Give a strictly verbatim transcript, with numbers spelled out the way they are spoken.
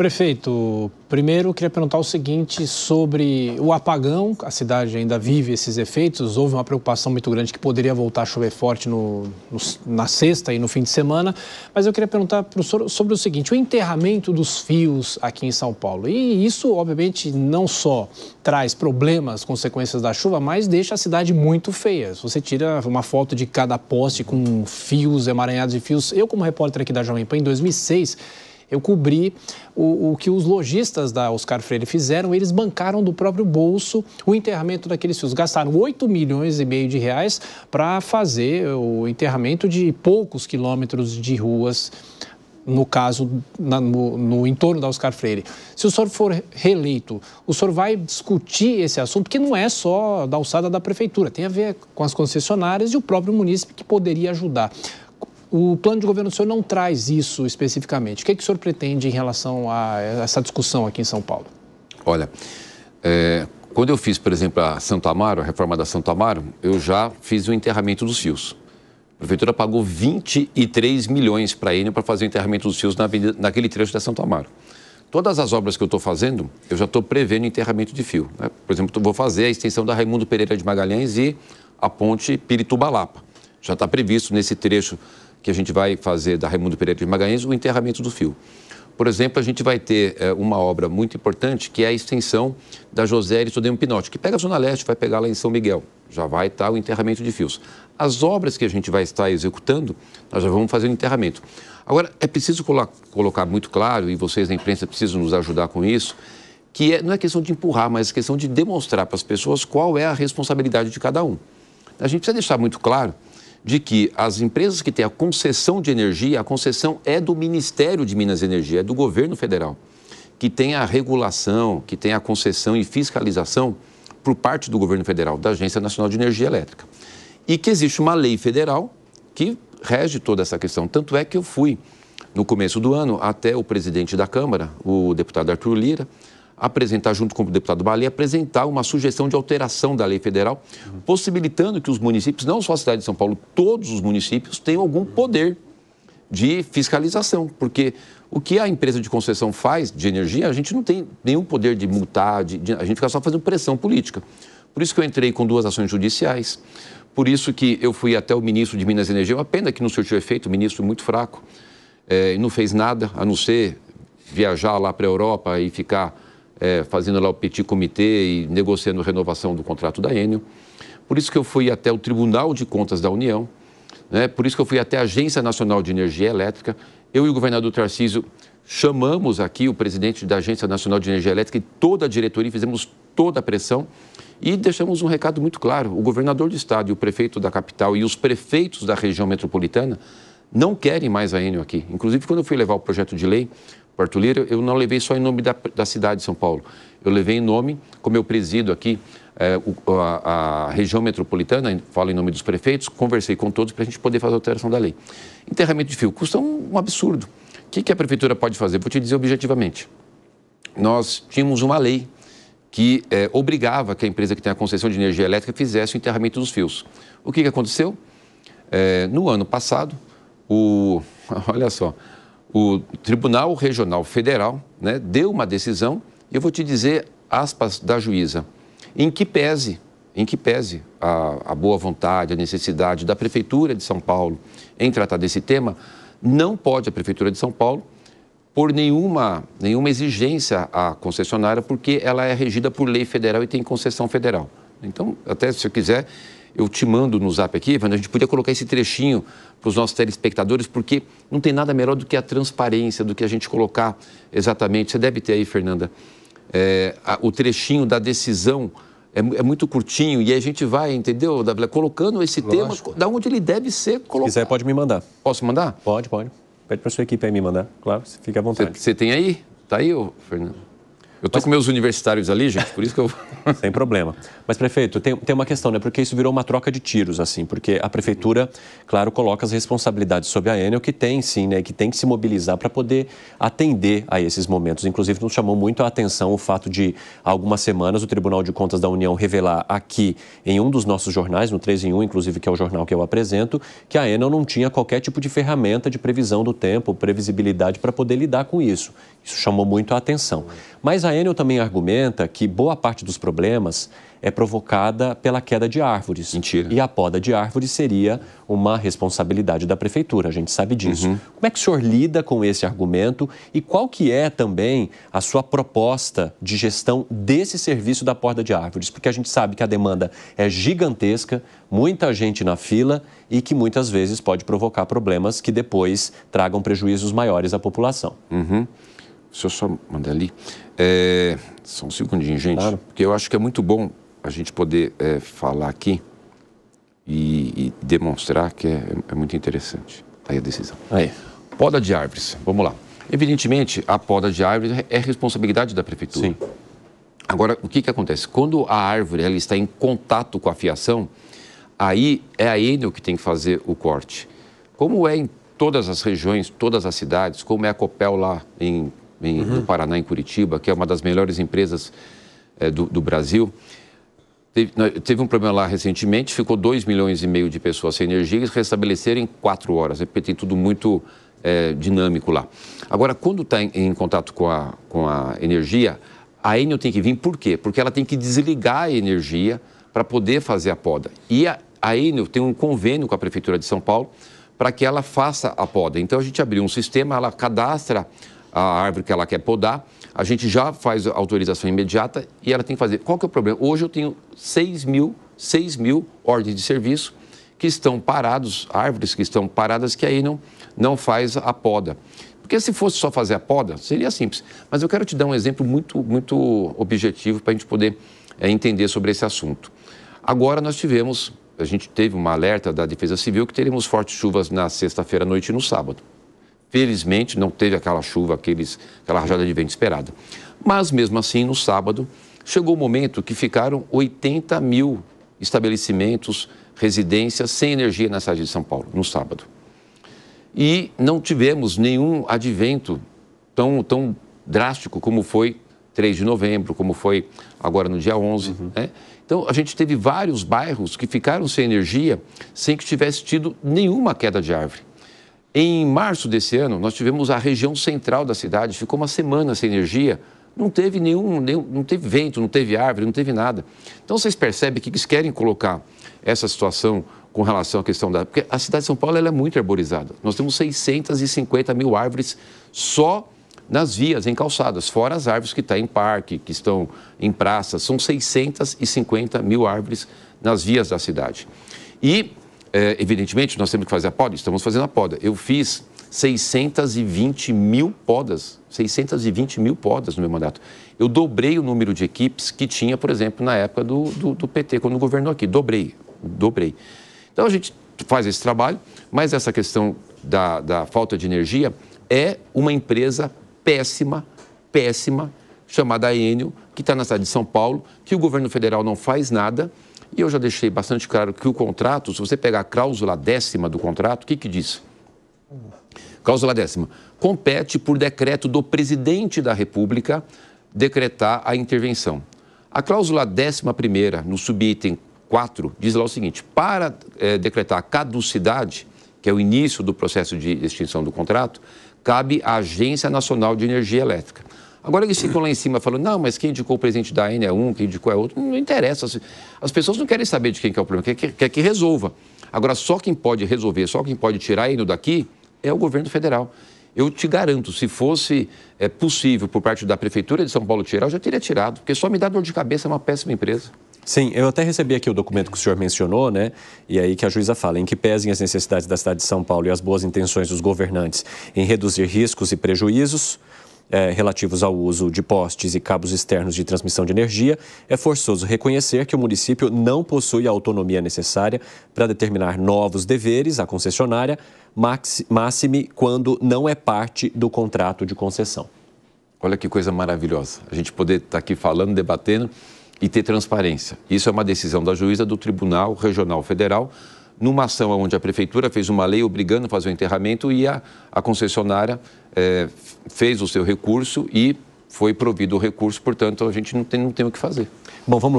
Prefeito, primeiro eu queria perguntar o seguinte sobre o apagão. A cidade ainda vive esses efeitos, houve uma preocupação muito grande que poderia voltar a chover forte no, no, na sexta e no fim de semana, mas eu queria perguntar para o senhor sobre o seguinte, o enterramento dos fios aqui em São Paulo. E isso, obviamente, não só traz problemas, consequências da chuva, mas deixa a cidade muito feia. Se você tira uma foto de cada poste com fios, emaranhados de fios, eu como repórter aqui da Jovem Pan, em dois mil e seis, eu cobri o, o que os lojistas da Oscar Freire fizeram. Eles bancaram do próprio bolso o enterramento daqueles fios. Gastaram oito milhões e meio de reais para fazer o enterramento de poucos quilômetros de ruas, no caso, na, no, no entorno da Oscar Freire. Se o senhor for reeleito, o senhor vai discutir esse assunto, que não é só da alçada da prefeitura, tem a ver com as concessionárias e o próprio munícipe que poderia ajudar. O plano de governo do senhor não traz isso especificamente. O que é que o senhor pretende em relação a essa discussão aqui em São Paulo? Olha, é, quando eu fiz, por exemplo, a Santo Amaro, a reforma da Santo Amaro, eu já fiz o enterramento dos fios. A prefeitura pagou vinte e três milhões para a Enel para fazer o enterramento dos fios na avenida, naquele trecho da Santo Amaro. Todas as obras que eu estou fazendo, eu já estou prevendo enterramento de fio, né? Por exemplo, eu vou fazer a extensão da Raimundo Pereira de Magalhães e a ponte Piritubalapa. Já está previsto nesse trecho que a gente vai fazer da Raimundo Pereira de Magalhães, o enterramento do fio. Por exemplo, a gente vai ter é, uma obra muito importante, que é a extensão da José Aristodemo Pinotti, que pega a Zona Leste, vai pegar lá em São Miguel. Já vai estar o enterramento de fios. As obras que a gente vai estar executando, nós já vamos fazer o enterramento. Agora, é preciso colo- colocar muito claro, e vocês da imprensa precisam nos ajudar com isso, que é, não é questão de empurrar, mas é questão de demonstrar para as pessoas qual é a responsabilidade de cada um. A gente precisa deixar muito claro de que as empresas que têm a concessão de energia, a concessão é do Ministério de Minas e Energia, é do governo federal, que tem a regulação, que tem a concessão e fiscalização por parte do governo federal, da Agência Nacional de Energia Elétrica. E que existe uma lei federal que rege toda essa questão. Tanto é que eu fui, no começo do ano, até o presidente da Câmara, o deputado Arthur Lira, apresentar, junto com o deputado Bali, apresentar uma sugestão de alteração da lei federal, possibilitando que os municípios, não só a cidade de São Paulo, todos os municípios tenham algum poder de fiscalização, porque o que a empresa de concessão faz de energia, a gente não tem nenhum poder de multar, de, de, a gente fica só fazendo pressão política. Por isso que eu entrei com duas ações judiciais, por isso que eu fui até o ministro de Minas e Energia, uma pena que não surtiu efeito, o ministro muito fraco, é, não fez nada, a não ser viajar lá para a Europa e ficar É, fazendo lá o petit comitê e negociando renovação do contrato da Enel. Por isso que eu fui até o Tribunal de Contas da União, né? Por isso que eu fui até a Agência Nacional de Energia Elétrica. Eu e o governador Tarcísio chamamos aqui o presidente da Agência Nacional de Energia Elétrica e toda a diretoria, fizemos toda a pressão e deixamos um recado muito claro. O governador do estado e o prefeito da capital e os prefeitos da região metropolitana não querem mais a Enel aqui. Inclusive, quando eu fui levar o projeto de lei, Arthur Lira, eu não levei só em nome da, da cidade de São Paulo, eu levei em nome, como eu presido aqui é, o, a, a região metropolitana, falo em nome dos prefeitos, conversei com todos para a gente poder fazer a alteração da lei. Enterramento de fio custa um, um absurdo. O que, que a prefeitura pode fazer? Vou te dizer objetivamente. Nós tínhamos uma lei que é, obrigava que a empresa que tem a concessão de energia elétrica fizesse o enterramento dos fios. O que, que aconteceu? É, no ano passado, o... olha só... o Tribunal Regional Federal, né, deu uma decisão, e eu vou te dizer, aspas da juíza, em que pese, em que pese a, a boa vontade, a necessidade da Prefeitura de São Paulo em tratar desse tema, não pode a Prefeitura de São Paulo por nenhuma, nenhuma exigência à concessionária, porque ela é regida por lei federal e tem concessão federal. Então, até se eu quiser, eu te mando no zap aqui, Evandro, a gente podia colocar esse trechinho para os nossos telespectadores, porque não tem nada melhor do que a transparência, do que a gente colocar exatamente. Você deve ter aí, Fernanda, é, a, o trechinho da decisão, é, é muito curtinho, e aí a gente vai, entendeu, Davila, colocando esse Lógico. tema, da onde ele deve ser colocado. Se quiser, pode me mandar. Posso mandar? Pode, pode. Pede para a sua equipe aí me mandar, claro, fica à vontade. Você tem aí? Está aí, ô, Fernando? Eu estou Mas... com meus universitários ali, gente, por isso que eu... Sem problema. Mas, prefeito, tem, tem uma questão, né? Porque isso virou uma troca de tiros, assim, porque a prefeitura, claro, coloca as responsabilidades sobre a Enel, que tem, sim, né? Que tem que se mobilizar para poder atender a esses momentos. Inclusive, nos chamou muito a atenção o fato de, há algumas semanas, o Tribunal de Contas da União revelar aqui, em um dos nossos jornais, no três em um, inclusive, que é o jornal que eu apresento, que a Enel não tinha qualquer tipo de ferramenta de previsão do tempo, previsibilidade para poder lidar com isso. Isso chamou muito a atenção. Mas a Enel também argumenta que boa parte dos problemas é provocada pela queda de árvores. Mentira. E a poda de árvores seria uma responsabilidade da prefeitura, a gente sabe disso. Uhum. Como é que o senhor lida com esse argumento e qual que é também a sua proposta de gestão desse serviço da poda de árvores? Porque a gente sabe que a demanda é gigantesca, muita gente na fila e que muitas vezes pode provocar problemas que depois tragam prejuízos maiores à população. Uhum. Se eu só mandar ali, é, só um segundinho, gente, claro. Porque eu acho que é muito bom a gente poder é, falar aqui e, e demonstrar que é, é muito interessante. Está aí a decisão. Aí. Poda de árvores, vamos lá. Evidentemente, a poda de árvores é responsabilidade da prefeitura. Sim. Agora, o que, que acontece? Quando a árvore ela está em contato com a fiação, aí é a Enel que tem que fazer o corte. Como é em todas as regiões, todas as cidades, como é a Copel lá em... Em, uhum. do Paraná, em Curitiba, que é uma das melhores empresas é, do, do Brasil. Teve, teve um problema lá recentemente, ficou dois milhões e meio de pessoas sem energia e eles restabeleceram em quatro horas, porque tem tudo muito é, dinâmico lá. Agora, quando está em, em contato com a, com a energia, a Enel tem que vir, por quê? Porque ela tem que desligar a energia para poder fazer a poda. E a, a Enel tem um convênio com a Prefeitura de São Paulo para que ela faça a poda. Então, a gente abriu um sistema, ela cadastra a árvore que ela quer podar, a gente já faz a autorização imediata e ela tem que fazer. Qual que é o problema? Hoje eu tenho seis mil ordens de serviço que estão parados, árvores que estão paradas, que aí não, não faz a poda. Porque se fosse só fazer a poda, seria simples. Mas eu quero te dar um exemplo muito, muito objetivo para a gente poder é, entender sobre esse assunto. Agora nós tivemos, a gente teve uma alerta da Defesa Civil que teremos fortes chuvas na sexta-feira à noite e no sábado. Felizmente, não teve aquela chuva, aqueles, aquela rajada de vento esperada. Mas, mesmo assim, no sábado, chegou o momento que ficaram oitenta mil estabelecimentos, residências, sem energia na cidade de São Paulo, no sábado. E não tivemos nenhum advento tão, tão drástico como foi três de novembro, como foi agora no dia onze. Uhum. Né? Então, a gente teve vários bairros que ficaram sem energia, sem que tivesse tido nenhuma queda de árvore. Em março desse ano, nós tivemos a região central da cidade, ficou uma semana sem energia, não teve nenhum, nenhum não teve vento, não teve árvore, não teve nada. Então, vocês percebem que eles querem colocar essa situação com relação à questão da... Porque a cidade de São Paulo ela é muito arborizada. Nós temos seiscentas e cinquenta mil árvores só nas vias, em calçadas, fora as árvores que estão em parque, que estão em praças. São seiscentas e cinquenta mil árvores nas vias da cidade. E... É, evidentemente, nós temos que fazer a poda, estamos fazendo a poda. Eu fiz seiscentas e vinte mil podas, seiscentas e vinte mil podas no meu mandato. Eu dobrei o número de equipes que tinha, por exemplo, na época do, do, do P T, quando governou aqui. Dobrei, dobrei. Então, a gente faz esse trabalho, mas essa questão da, da falta de energia é uma empresa péssima, péssima, chamada Enel, que está na cidade de São Paulo, que o governo federal não faz nada. E eu já deixei bastante claro que o contrato, se você pegar a cláusula décima do contrato, o que que diz? Cláusula décima. Compete por decreto do presidente da República decretar a intervenção. A cláusula décima primeira, no subitem quatro, diz lá o seguinte. Para é, decretar a caducidade, que é o início do processo de extinção do contrato, cabe à Agência Nacional de Energia Elétrica. Agora eles ficam lá em cima falando, não, mas quem indicou o presidente da Enel é um, quem indicou é outro, não interessa. As pessoas não querem saber de quem que é o problema, quer que, quer que resolva. Agora, só quem pode resolver, só quem pode tirar a Enel daqui é o governo federal. Eu te garanto, se fosse é, possível por parte da Prefeitura de São Paulo tirar, eu já teria tirado, porque só me dá dor de cabeça, é uma péssima empresa. Sim, eu até recebi aqui o documento que o senhor mencionou, né? E aí que a juíza fala, em que pesem as necessidades da cidade de São Paulo e as boas intenções dos governantes em reduzir riscos e prejuízos, É, relativos ao uso de postes e cabos externos de transmissão de energia, é forçoso reconhecer que o município não possui a autonomia necessária para determinar novos deveres à concessionária, máxime quando não é parte do contrato de concessão. Olha que coisa maravilhosa, a gente poder estar aqui falando, debatendo e ter transparência. Isso é uma decisão da juíza do Tribunal Regional Federal, numa ação onde a prefeitura fez uma lei obrigando a fazer o enterramento e a, a concessionária é, fez o seu recurso e foi provido o recurso, portanto, a gente não tem, não tem o que fazer. Bom, vamos lá.